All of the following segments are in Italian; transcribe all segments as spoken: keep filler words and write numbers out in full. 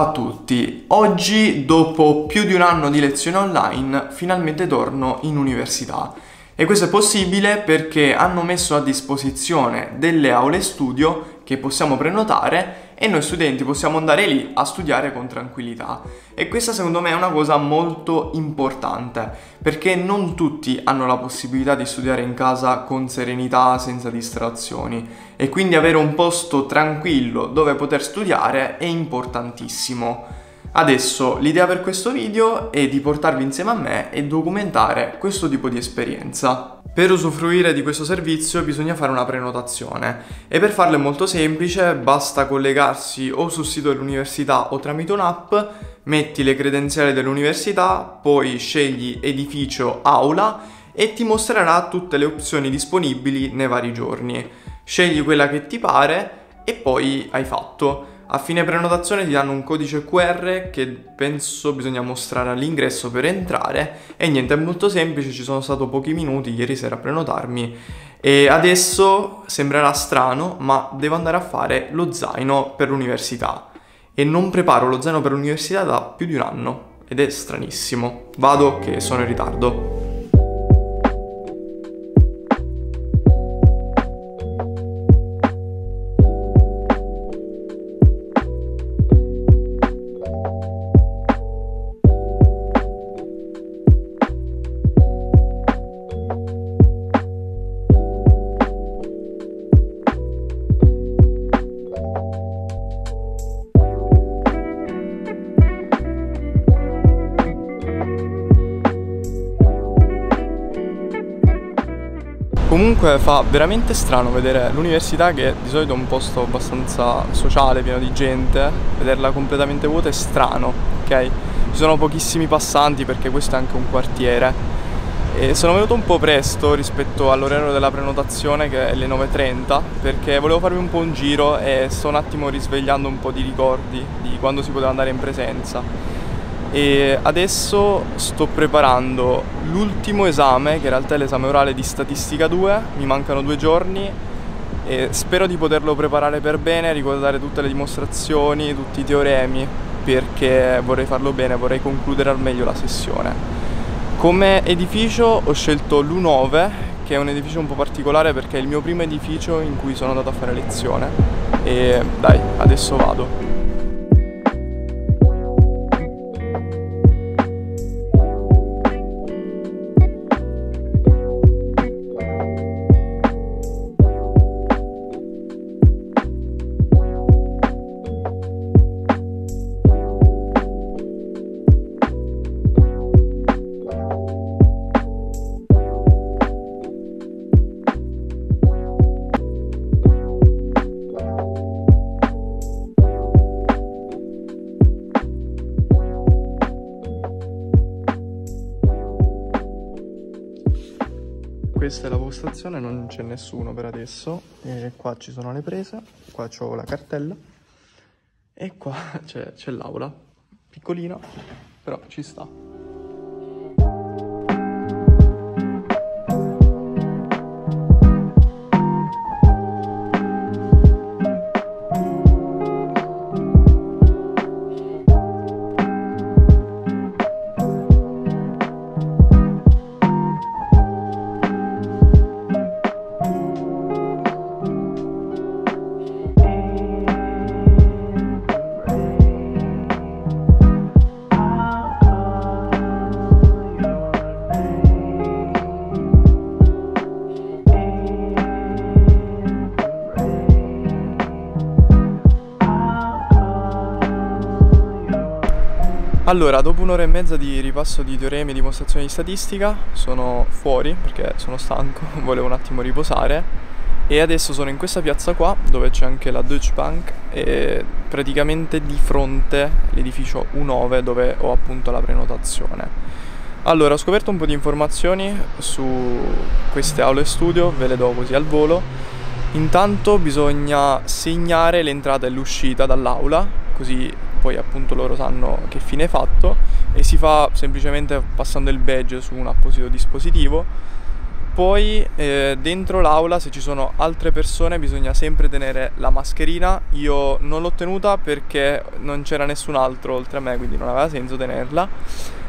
a tutti. Oggi, dopo più di un anno di lezioni online, finalmente torno in università. E questo è possibile perché hanno messo a disposizione delle aule studio che possiamo prenotare e noi studenti possiamo andare lì a studiare con tranquillità. E questa secondo me è una cosa molto importante, perché non tutti hanno la possibilità di studiare in casa con serenità, senza distrazioni, e quindi avere un posto tranquillo dove poter studiare è importantissimo. Adesso l'idea per questo video è di portarvi insieme a me e documentare questo tipo di esperienza. Per usufruire di questo servizio bisogna fare una prenotazione e per farlo è molto semplice, basta collegarsi o sul sito dell'università o tramite un'app, metti le credenziali dell'università, poi scegli edificio aula e ti mostrerà tutte le opzioni disponibili nei vari giorni. Scegli quella che ti pare e poi hai fatto. A fine prenotazione ti danno un codice Q R che penso bisogna mostrare all'ingresso per entrare e niente, è molto semplice, ci sono stato pochi minuti ieri sera a prenotarmi e adesso sembrerà strano ma devo andare a fare lo zaino per l'università e non preparo lo zaino per l'università da più di un anno ed è stranissimo. Vado che sono in ritardo. Comunque fa veramente strano vedere l'università, che di solito è un posto abbastanza sociale, pieno di gente, vederla completamente vuota è strano, ok? Ci sono pochissimi passanti perché questo è anche un quartiere. E sono venuto un po' presto rispetto all'orario della prenotazione che è le nove e trenta perché volevo farmi un po' un giro e sto un attimo risvegliando un po' di ricordi di quando si poteva andare in presenza. E adesso sto preparando l'ultimo esame, che in realtà è l'esame orale di Statistica due, mi mancano due giorni e spero di poterlo preparare per bene, ricordare tutte le dimostrazioni, tutti i teoremi, perché vorrei farlo bene, vorrei concludere al meglio la sessione. Come edificio ho scelto l'U nove, che è un edificio un po' particolare perché è il mio primo edificio in cui sono andato a fare lezione e dai, adesso vado. Questa è la postazione, non c'è nessuno per adesso, e qua ci sono le prese, qua c'ho la cartella e qua c'è l'aula, piccolina, però ci sta. Allora, dopo un'ora e mezza di ripasso di teoremi e dimostrazioni di statistica sono fuori perché sono stanco, volevo un attimo riposare e adesso sono in questa piazza qua dove c'è anche la Deutsche Bank e praticamente di fronte l'edificio U nove dove ho appunto la prenotazione. Allora, ho scoperto un po' di informazioni su queste aule studio, ve le do così al volo. Intanto bisogna segnare l'entrata e l'uscita dall'aula, così poi appunto loro sanno che fine hai fatto, e si fa semplicemente passando il badge su un apposito dispositivo. Poi eh, dentro l'aula, se ci sono altre persone, bisogna sempre tenere la mascherina. Io non l'ho tenuta perché non c'era nessun altro oltre a me, quindi non aveva senso tenerla.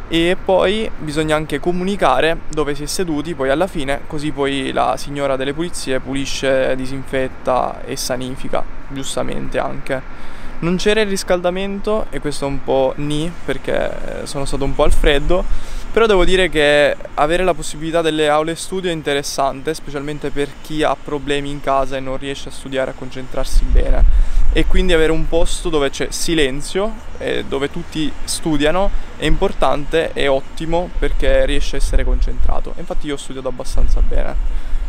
E poi bisogna anche comunicare dove si è seduti poi alla fine, così poi la signora delle pulizie pulisce, disinfetta e sanifica, giustamente anche. Non c'era il riscaldamento e questo è un po' ni, perché sono stato un po' al freddo, però devo dire che avere la possibilità delle aule studio è interessante, specialmente per chi ha problemi in casa e non riesce a studiare, a concentrarsi bene, e quindi avere un posto dove c'è silenzio e dove tutti studiano è importante, è ottimo perché riesce a essere concentrato. Infatti io ho studiato abbastanza bene.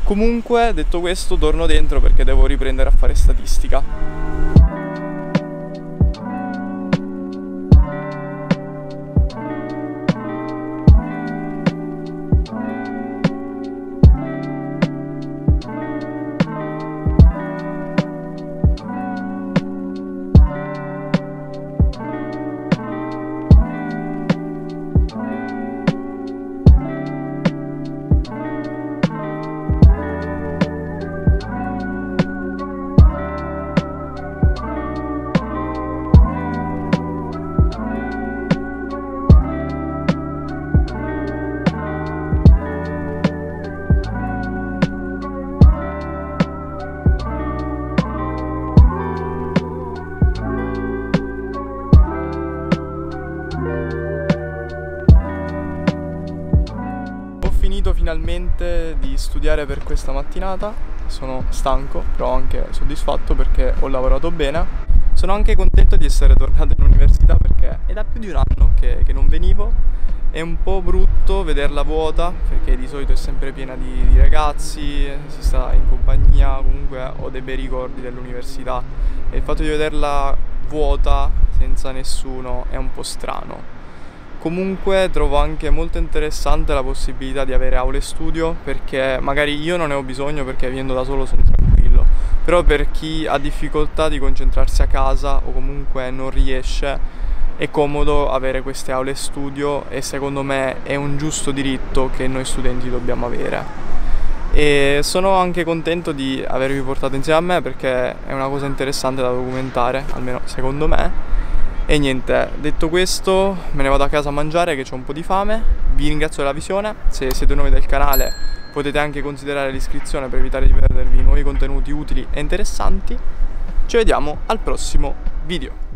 Comunque, detto questo, torno dentro perché devo riprendere a fare statistica. Finalmente di studiare per questa mattinata, sono stanco però anche soddisfatto perché ho lavorato bene. Sono anche contento di essere tornato in università perché è da più di un anno che, che non venivo. È un po' brutto vederla vuota perché di solito è sempre piena di, di ragazzi, si sta in compagnia, comunque ho dei bei ricordi dell'università e il fatto di vederla vuota senza nessuno è un po' strano. Comunque trovo anche molto interessante la possibilità di avere aule studio, perché magari io non ne ho bisogno perché vivendo da solo sono tranquillo, però per chi ha difficoltà di concentrarsi a casa o comunque non riesce è comodo avere queste aule studio e secondo me è un giusto diritto che noi studenti dobbiamo avere. E sono anche contento di avervi portato insieme a me perché è una cosa interessante da documentare, almeno secondo me. E niente, detto questo me ne vado a casa a mangiare che ho un po' di fame. Vi ringrazio della visione, se siete nuovi del canale potete anche considerare l'iscrizione per evitare di perdervi nuovi contenuti utili e interessanti. Ci vediamo al prossimo video.